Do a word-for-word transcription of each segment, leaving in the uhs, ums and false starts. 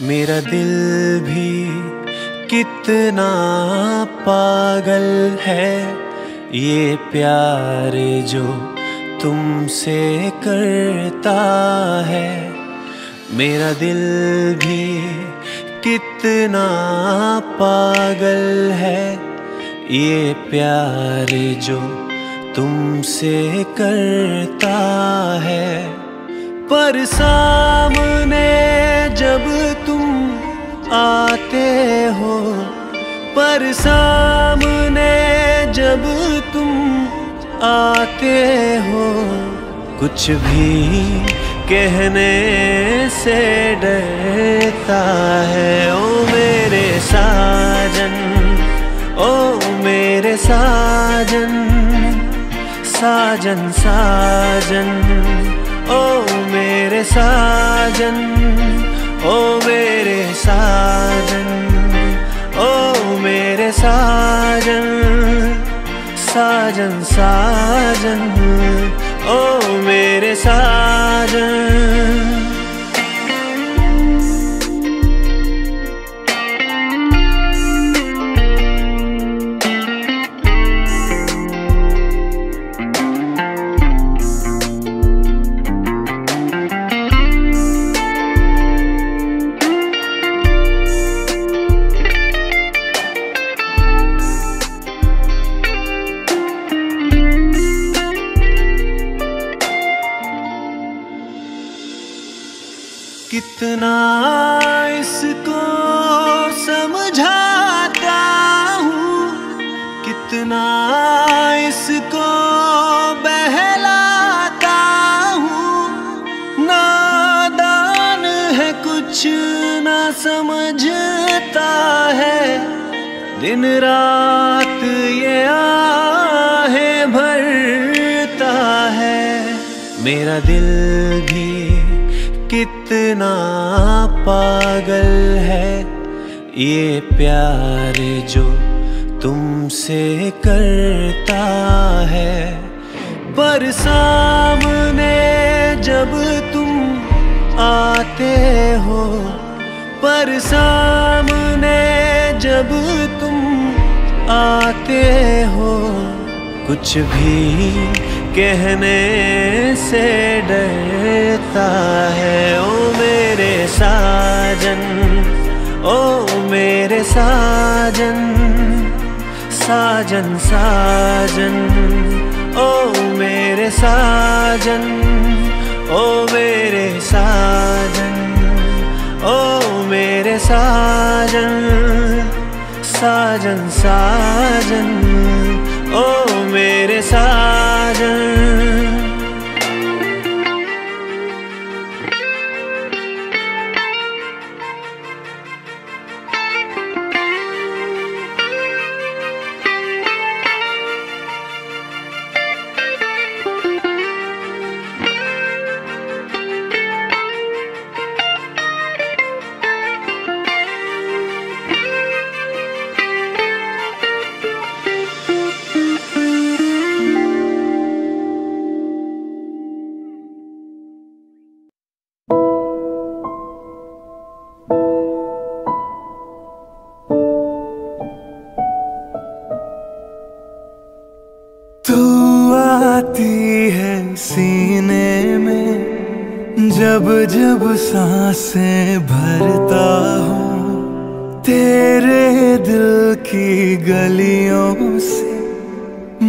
मेरा दिल भी कितना पागल है ये प्यार जो तुमसे करता है। मेरा दिल भी कितना पागल है ये प्यार जो तुमसे करता है। पर सामने जब तुम आते हो, पर सामने जब तुम आते हो, कुछ भी कहने से डरता है। ओ मेरे साजन, ओ मेरे साजन, साजन साजन, ओ मेरे साजन, ओ मेरे साजन, ओ मेरे साजन, साजन साजन, ओ मेरे साजन। कितना इसको समझाता हूँ, कितना इसको बहलाता हूँ, नादान है कुछ ना समझता है। दिन रात ये आहें भरता है। मेरा दिल भी कितना पागल है ये प्यार जो तुमसे करता है। पर सामने जब तुम आते हो, पर सामने जब तुम आते हो, कुछ भी कहने से डरता है। ओ मेरे साजन, ओ मेरे साजन, साजन साजन, ओ मेरे साजन, ओ मेरे साजन, ओ मेरे साजन, साजन साजन, ओ मेरे साजन। जब जब सांसें भरता हूँ तेरे दिल की गलियों से,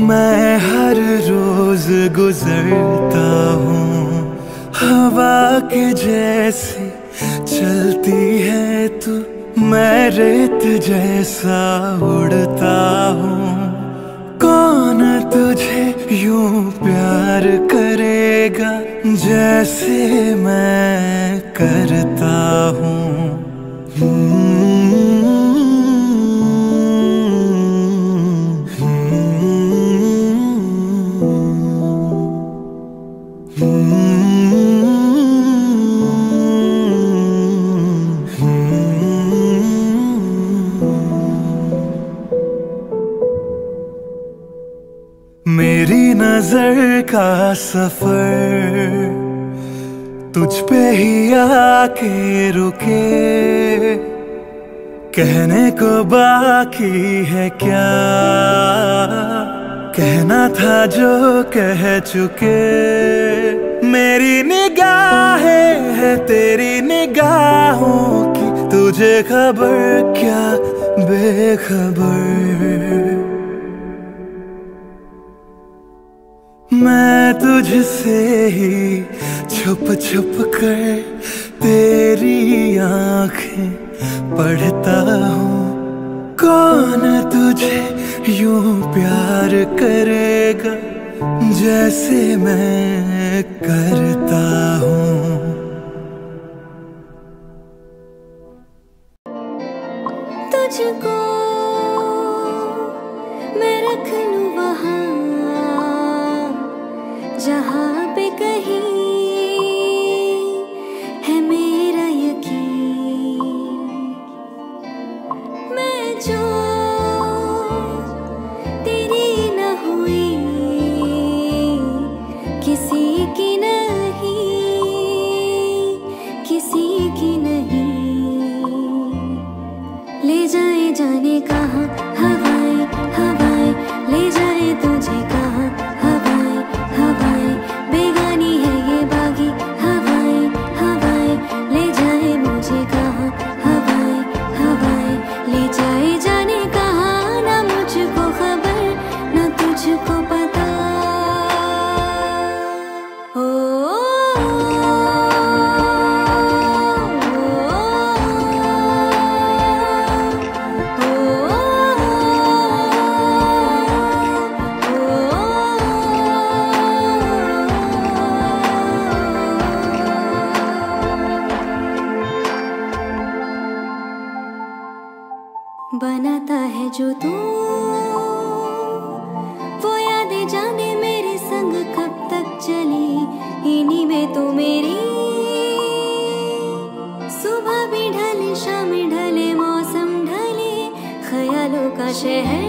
मैं हर रोज गुजरता हूँ। हवा के जैसे चलती है तू, मैं रेत जैसा उड़ता हूँ। कौन तुझे यूं प्यार करेगा जैसे मैं करता हूँ। मेरी नजर का सफर तुझ पे ही आके रुके, कहने को बाकी है क्या, कहना था जो कह चुके। मेरी निगाहें है तेरी निगाहों की, तुझे खबर क्या बेखबर। मैं तुझसे ही छुप छुप कर तेरी आंखें पढ़ता हूँ। कौन तुझे यूं प्यार करेगा जैसे मैं करता हूँ। तुझको मैं रख लूँ वहाँ जहाँ पे कहीं है मेरा यकीन। मैं जो तेरी न हुई किसी की नहीं, किसी की नहीं। ले जाए जाने कहाँ हवाएं हवाएं, ले जाए तुझे कहाँ हवाएं हवाएं। बनाता है जो तू वो यादें जाने मेरे संग कब तक चली। इन्हीं में तो मेरी सुबह भी ढले, शाम ढले, मौसम ढले, ख्यालों का शहर।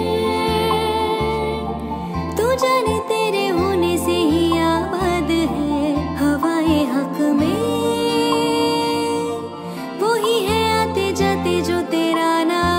तू जाने तेरे होने से ही आबाद है हवाएं हक में। वो ही है आते जाते जो तेरा नाम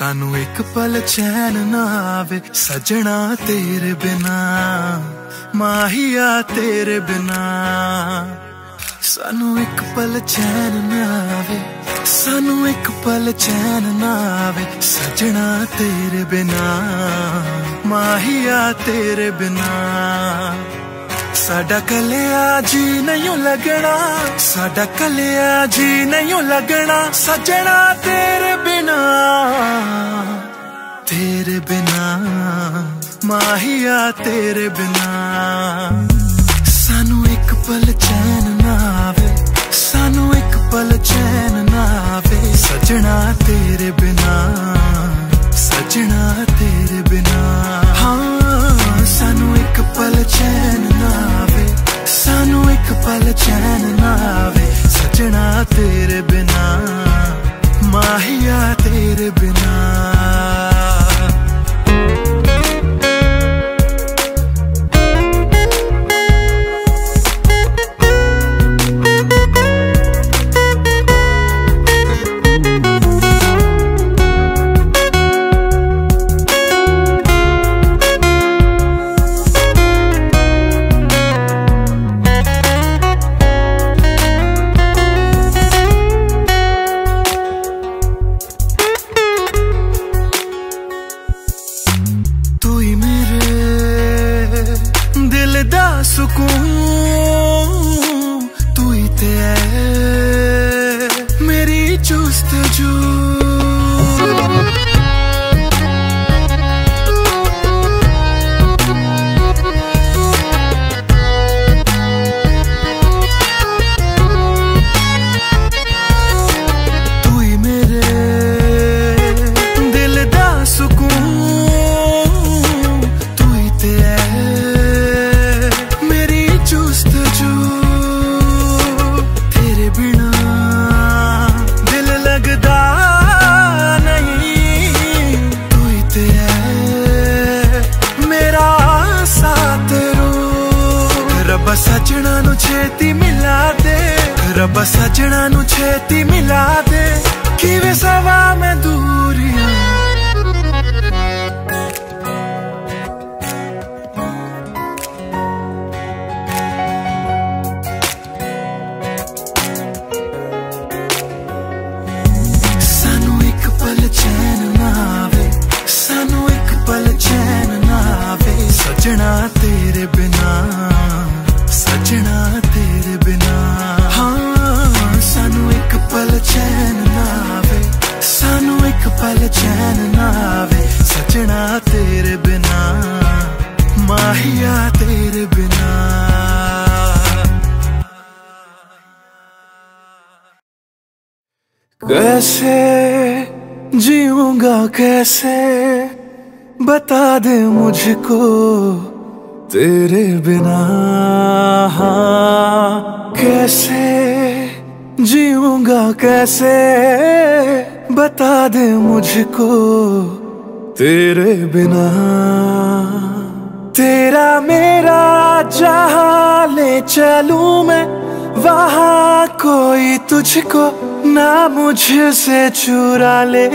सानू एक पल चैन ना आवे। सजना तेरे बिना, माहिया तेरे बिना, सानू एक पल चैन ना आवे। सानू एक पल चैन ना आवे। सजना तेरे बिना, माहिया तेरे बिना। साडा कलिया जी नहीं लगना, साडा कलिया जी नहीं लगना। सजना तेरे बिना, तेरे बिना, माहिया तेरे बिना। सानू एक पल चैन ना आवे, सानू एक पल चैन ना आवे। सजना तेरे बिना, सजना पल चैन ना आवे सजना तेरे बिना, माहिया तेरे बिना। सुकून तू ही ते मेरी चुस्त जू, तू ही मेरे दिल दा सुकून तू ही ते सजना नु छेती मिला दे, रब सजना नु छेती मिला दे, किवे सवा में दूरिया सानू एक पल चैन ना आवे, सानू एक पल चैन ना आवे सजना तेरे बिना, सजना तेरे बिना। हाँ सानू एक पल चैन ना आवे, सानू एक पल चैन ना आवे सजना तेरे बिना, माहिया तेरे बिना। कैसे जीऊंगा कैसे बता दे मुझको तेरे बिना, हाँ कैसे जीऊंगा कैसे बता दे मुझको तेरे बिना। तेरा मेरा जहाँ ले चलूं मैं वहाँ कोई तुझको ना मुझसे चुरा ले,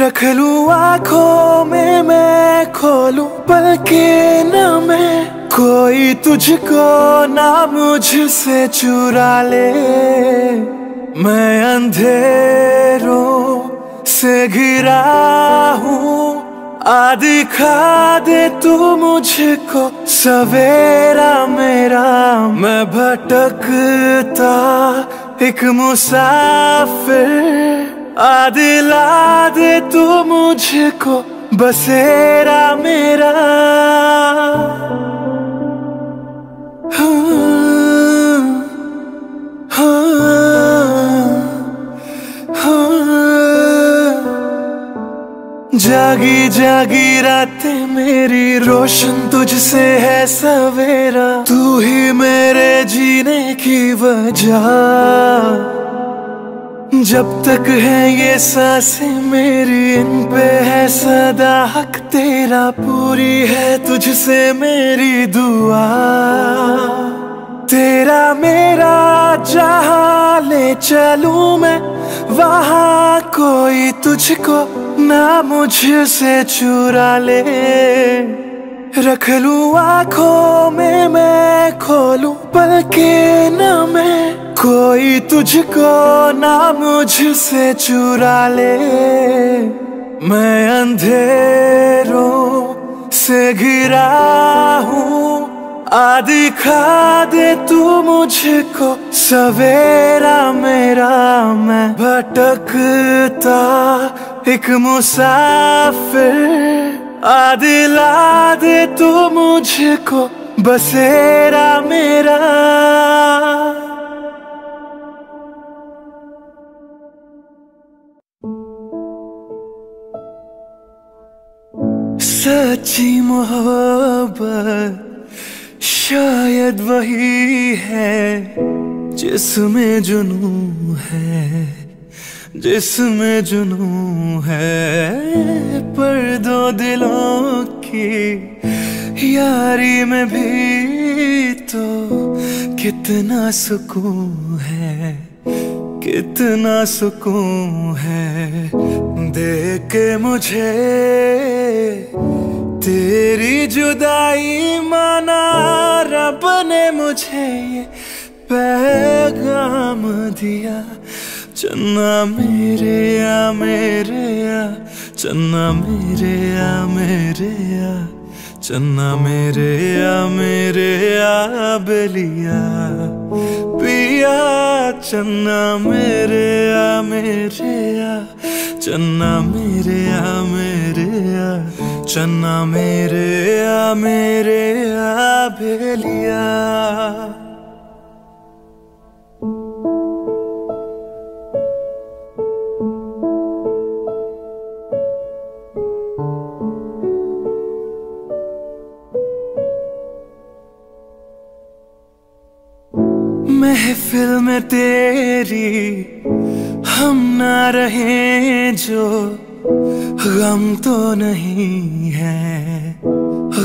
रख लूं आँखों में मैं खोलूं बल्कि न मैं, कोई तुझको ना मुझसे चुरा ले। मैं अंधेरों से घिरा हूँ आ दिखा दे तू मुझको सवेरा मेरा, मैं भटकता एक मुसाफिर आ दिला दे तू मुझको बसेरा मेरा। हाँ, हाँ, हाँ। जागी जागी रातें मेरी रोशन तुझसे है सवेरा, तू ही मेरे जीने की वजह। जब तक है ये सांसें मेरी इन पे है सदा हक तेरा, पूरी है तुझसे मेरी दुआ। तेरा मेरा जहाँ ले चलूं मैं वहाँ कोई तुझको ना मुझसे चुरा ले, रख लूं आँखों में मैं खोलूं बल्कि न मैं, कोई तुझको ना मुझसे चुरा ले। मैं अंधेरों से घिरा हूँ आ दिखा दे तू मुझको सवेरा मेरा, मैं भटकता एक मुसाफिर आ दिला दे तू मुझको बसेरा मेरा। सच्ची मोहब्बत। शायद वही है जिसमें जुनून है, जिसमें जुनून है। पर दो दिलों की यारी में भी तो कितना सुकून है, कितना सुकून है। देख के मुझे तेरी जुदाई माना रब ने, मुझे ये पैगाम दिया। चन्ना मेरे या मेरे या, चन्ना मेरे या मेरे या, चन्ना मेरे या मेरे या बेलिया पिया। चन्ना मेरे या मेरे या, चन्ना मेरे या मेरे या, चन्ना मेरे या मेरे या बेलिया। महफिल में तेरी हम ना रहे जो गम तो नहीं है,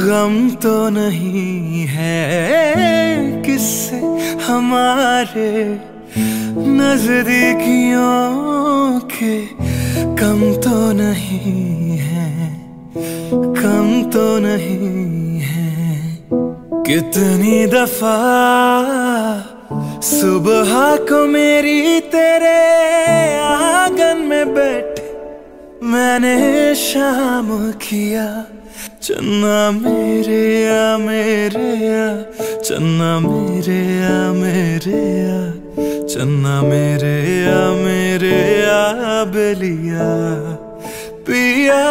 गम तो नहीं है। किससे हमारे नजदीकियों के कम तो नहीं है, कम तो नहीं है। कितनी दफा सुबह को मेरी तेरे आंगन में बैठ मैंने शाम किया। चन्ना मेरे या मेरे या, चन्ना मेरे या मेरे या, चन्ना मेरे या मेरे या बेलिया पिया।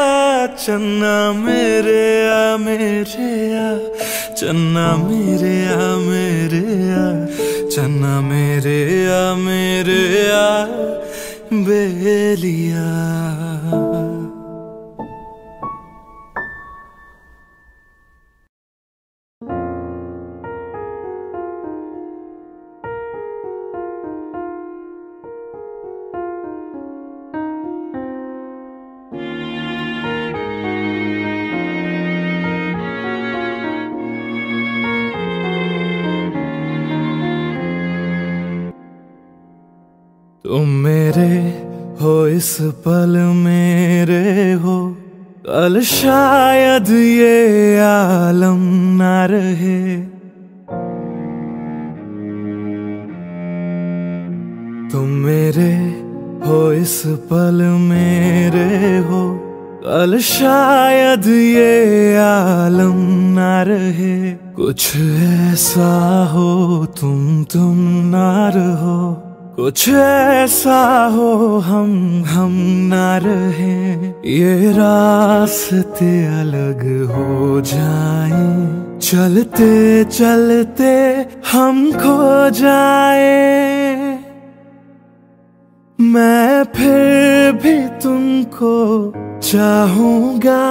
चन्ना मेरे या मेरे या, चन्ना मेरे या मेरे या, चन्ना मेरे या मेरे या बेलिया। तुम मेरे हो इस पल मेरे हो, कल शायद ये आलम ना रहे। तुम मेरे हो इस पल मेरे हो, कल शायद ये आलम ना रहे। कुछ ऐसा हो तुम तुम ना रहो, कुछ ऐसा हो हम हम ना रहें। ये रास्ते अलग हो जाएं, चलते चलते हम खो जाएं। मैं फिर भी तुमको चाहूंगा,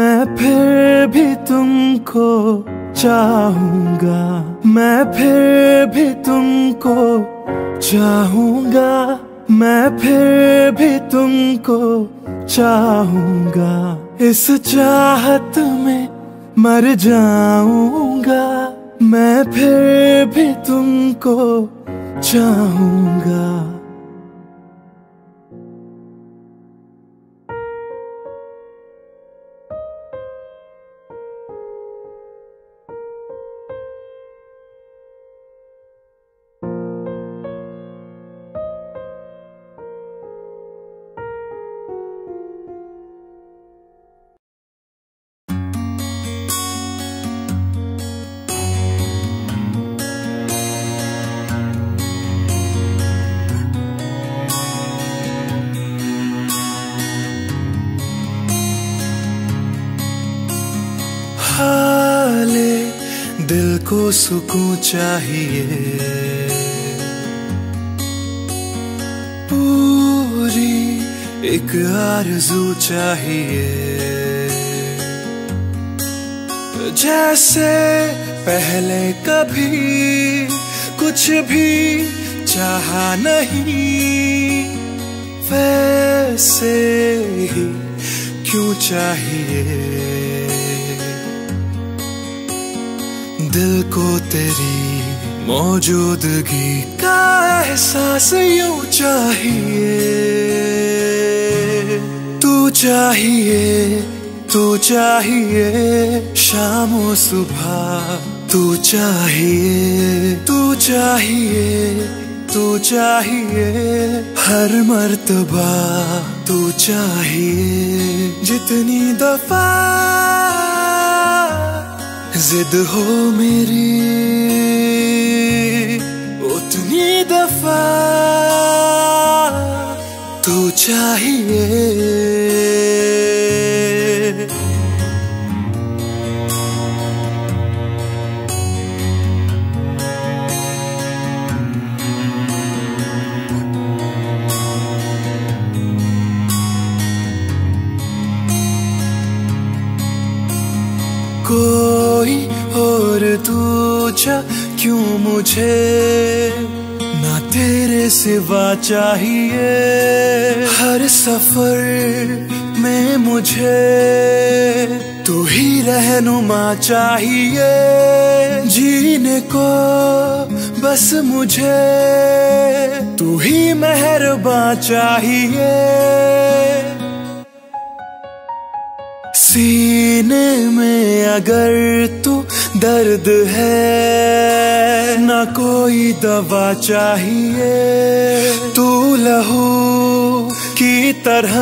मैं फिर भी तुमको चाहूंगा, मैं फिर भी तुमको चाहूंगा, मैं फिर भी तुमको चाहूंगा। इस चाहत में मर जाऊंगा, मैं फिर भी तुमको चाहूंगा। को सुकून चाहिए, पूरी एक आरज़ू चाहिए। जैसे पहले कभी कुछ भी चाहा नहीं, वैसे ही क्यों चाहिए दिल को तेरी मौजूदगी का एहसास, यूं चाहिए तू, चाहिए तू, चाहिए शाम और सुबह तू, चाहिए तू, चाहिए तू, चाहिए हर मर्तबा तू, चाहिए जितनी दफा जिद हो मेरी उतनी दफा तू, चाहिए को और तू जा क्यों मुझे ना तेरे सिवा चाहिए, हर सफर में मुझे तू ही रहनुमा चाहिए, जीने को बस मुझे तू ही मेहरबा चाहिए, सीने में अगर तू दर्द है ना कोई दवा चाहिए, तू लहू की तरह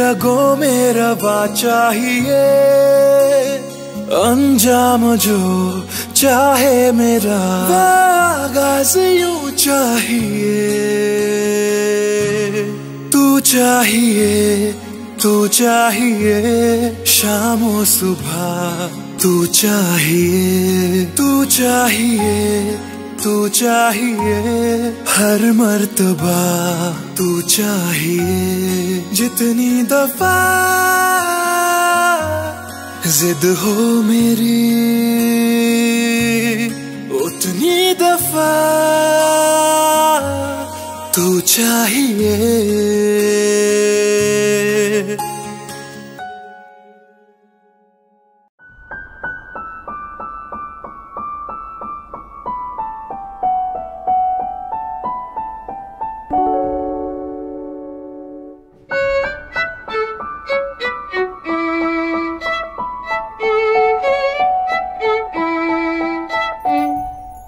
रगों में रवा चाहिए, अंजाम जो चाहे मेरा आगाज़ यूं चाहिए तू, चाहिए तू, चाहिए शाम और सुबह तू, चाहिए तू, चाहिए तू, चाहिए हर मर्तबा तू, चाहिए जितनी दफा जिद हो मेरी उतनी दफा तू, चाहिए।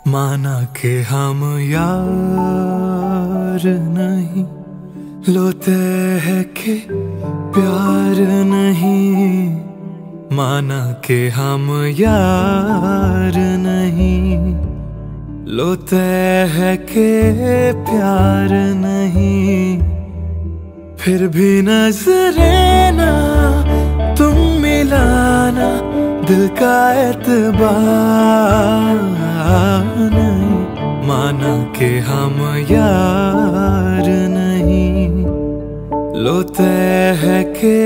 माना के हम यार नहीं, लोते है के प्यार नहीं, माना के हम यार नहीं, लोते है के प्यार नहीं, फिर भी नजरें ना तुम मिलाना, दिल का एतबार नहीं, माना के हम यार नहीं, लोते है के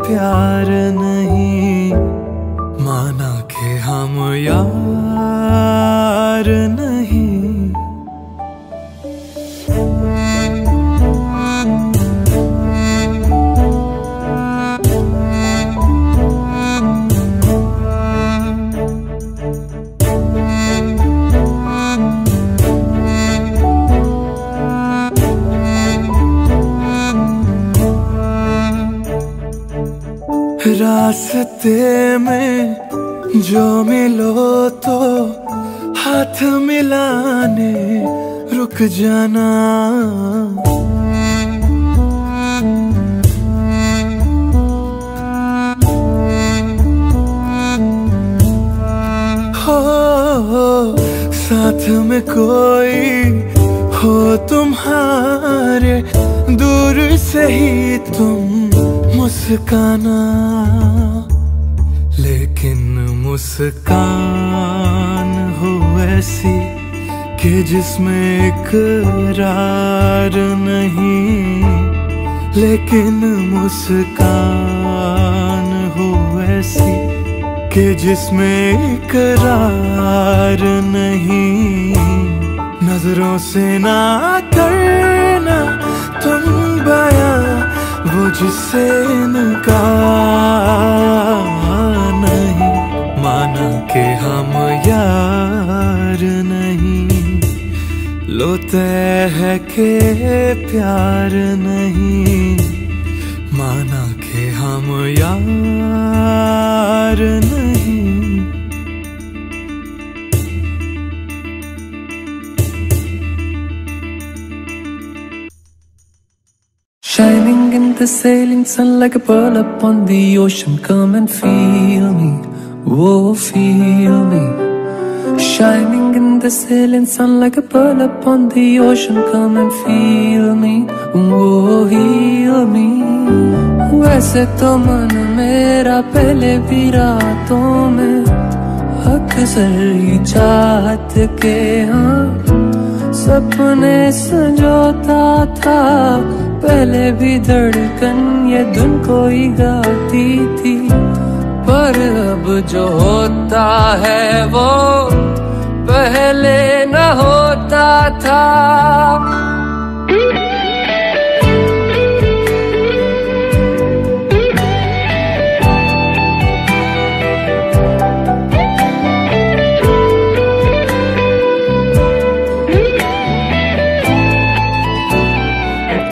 प्यार नहीं, माना के हम यार नहीं। रास्ते में जो मिलो तो हाथ मिलाने रुक जाना, हो साथ में कोई हो तुम्हारे, दूर से ही तुम मुस्काना, लेकिन मुस्कान हो ऐसी कि जिसमें इकरार नहीं, लेकिन मुस्कान हो ऐसी कि जिसमें इकरार नहीं, नजरों से ना करना तुम बयां वो जिससे इनकार नहीं, माना के हम यार नहीं, लो तय है के प्यार नहीं, माना के हम यार नहीं। Shining in the sailing sun like a pearl upon the ocean, come and feel me, oh feel me. Shining in the sailing sun like a pearl upon the ocean, come and feel me, oh heal me. वैसे तो मन मेरा पहले भी रातों में अक्सर ही चाहत के हाँ सपने सजोता था, पहले भी धड़कन ये धुन कोई गाती थी, पर अब जो होता है वो पहले न होता था।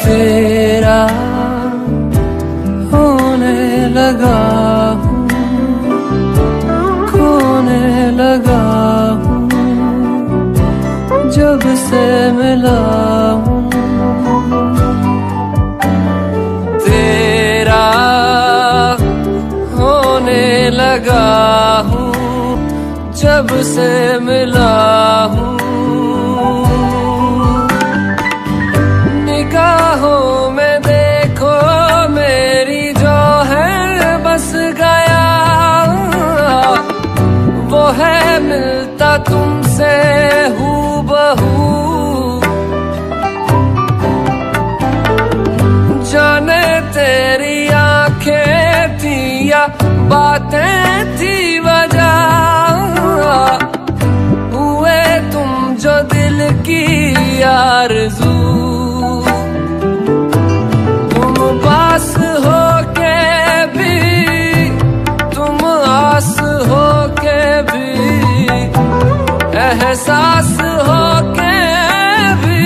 तेरा होने लगा हूँ, खोने लगा हूँ जब से मिला हूँ, तेरा होने लगा हूँ जब से मिला हूँ। निगाहों में देखो मेरी जो है बस गया, वो है मिलता तुमसे हूबहू, जाने तेरी आंखें थी या बातें थी वजह, हुए तुम जो दिल की आरज़ू, आस हो के भी तुम, आस हो के भी, एहसास हो के भी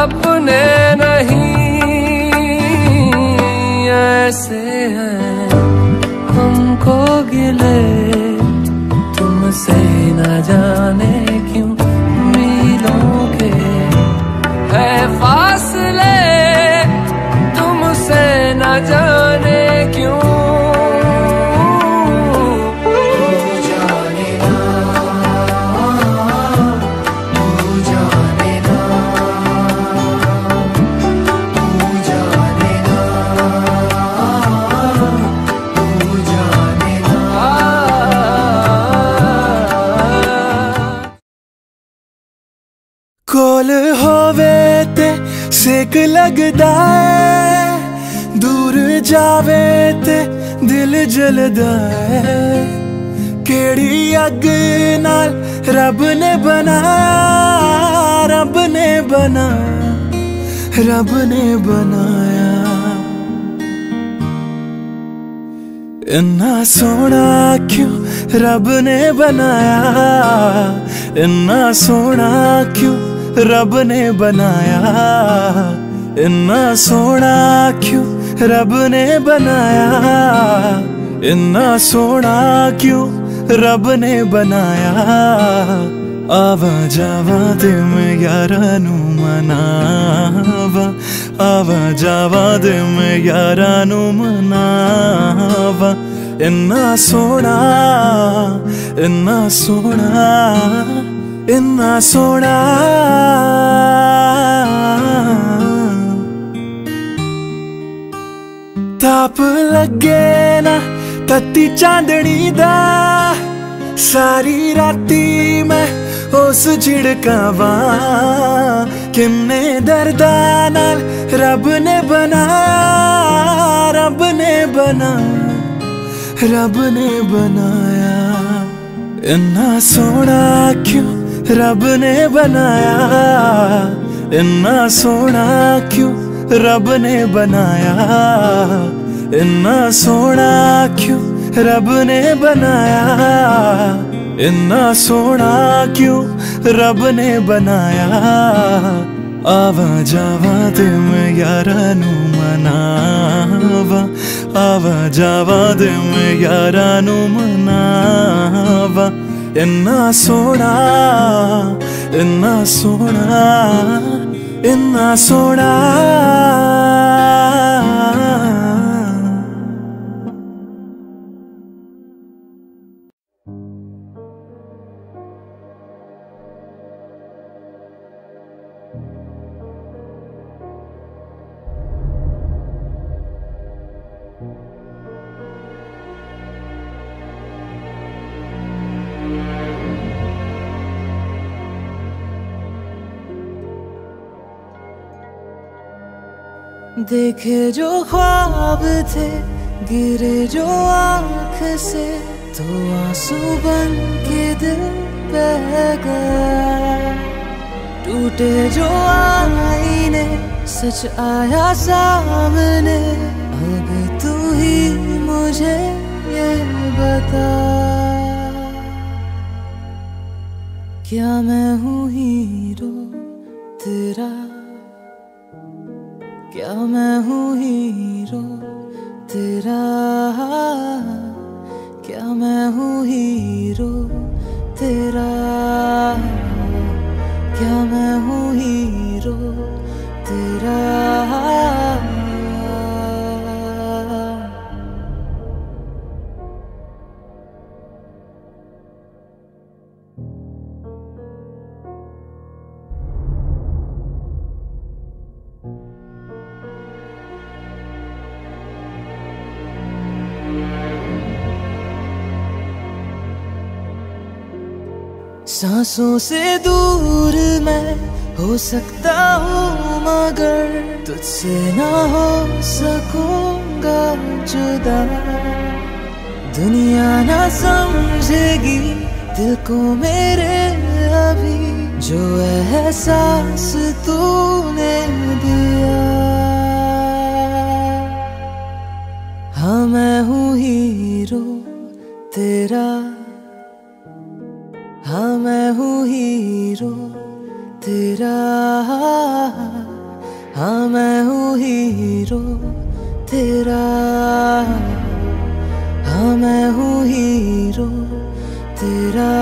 अपने नहीं, ऐसे हैं हमको गिले तुमसे न जाने क्यों मिलों के है फासले, जाने क्यों जाने ना, जाने ना, जाने ना, जाने ना। कोल होवे ते सेक लगदा है, दूर जावे ते दिल जलदा है, केड़ी अग नाल रब ने बना, रब ने बना, रब ने बनाया। इन्ना सोना क्यों रब ने बनाया, इन्ना सोना क्यों रब ने बनाया, इन्ना सोना क्यों रब ने बनाया, इन्ना सोना क्यों रब ने बनाया। आवा जावा दे मैं यारा नू मनावा, आवा जावा दे मैं यारा नू मनावा, इन्ना सोना, इन्ना सोना, इन्ना सोना। ताप लगे ना तत्ती चांदनी दा, सारी राती मैं उस झिड़कावा, किन्ने दर्दा नाल रब ने बना, रब ने बना, रब ने बनाया, इन्ना सोना क्यों रब ने बनाया, इन्ना सोना क्यों रब ने बनाया, इन्ना सोना क्यों रब ने बनाया, इन्ना सोना क्यों रब ने बनाया। आवा जावा ते मैं यारा नू मनावा, आवा जावा ते मैं यारा नू मनावा, इन्ना सोना इन्ना सोना इन्ना सोना। देखे जो ख्वाब थे, गिरे जो आँख से, तो आंसू बन के दिल बह गया। टूटे जो आईने, सच आया सामने, अब तू ही मुझे ये बता, क्या मैं हूँ हीरो तेरा, क्या मैं हूँ हीरो तेरा, क्या मैं हूँ हीरो तेरा, क्या मैं हूँ हीरो तेरा। सांसों से दूर मैं हो सकता हूँ, मगर तुझसे ना हो सकूँगा जुदा। दुनिया ना समझेगी दिल को मेरे अभी, जो एहसास तूने दिया। हाँ मैं हूँ हीरो तेरा, हाँ मैं हूँ हीरो तेरा, हाँ मैं हूँ हीरो तेरा, हाँ मैं हूँ हीरो तेरा।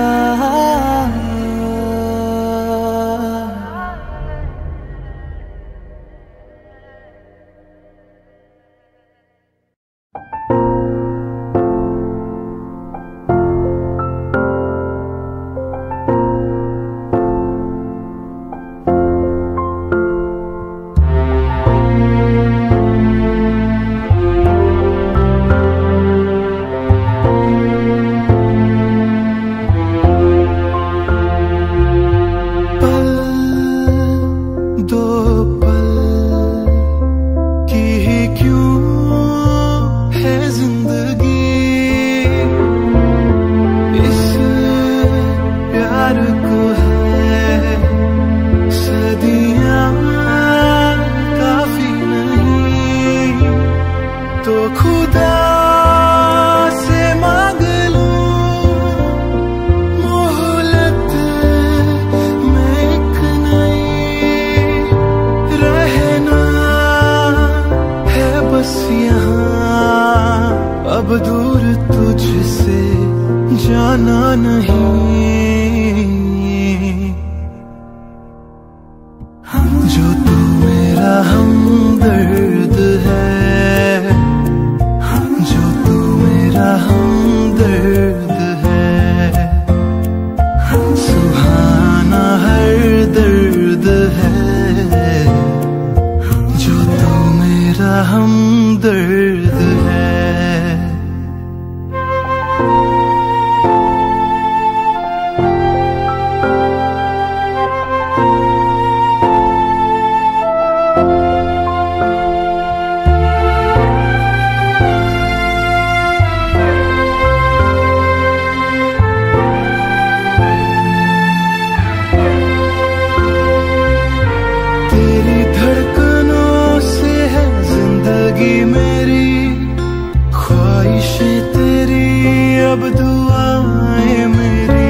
अब दुआएं मेरी।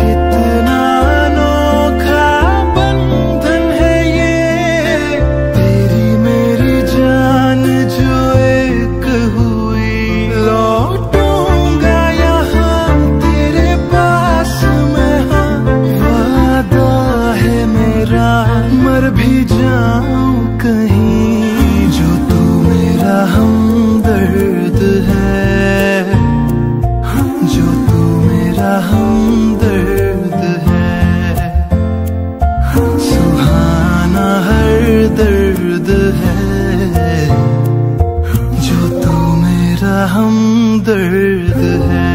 कितना अनोखा बंधन है ये, तेरी मेरी जान जो एक हुई। लौटूंगा यहाँ तेरे पास मैं, हाँ वादा है मेरा। मर भी जाऊं कहीं जो तू मेरा हमदर्द है, जो तू मेरा हमदर्द है। सुहाना हर दर्द है, जो तू मेरा हमदर्द है।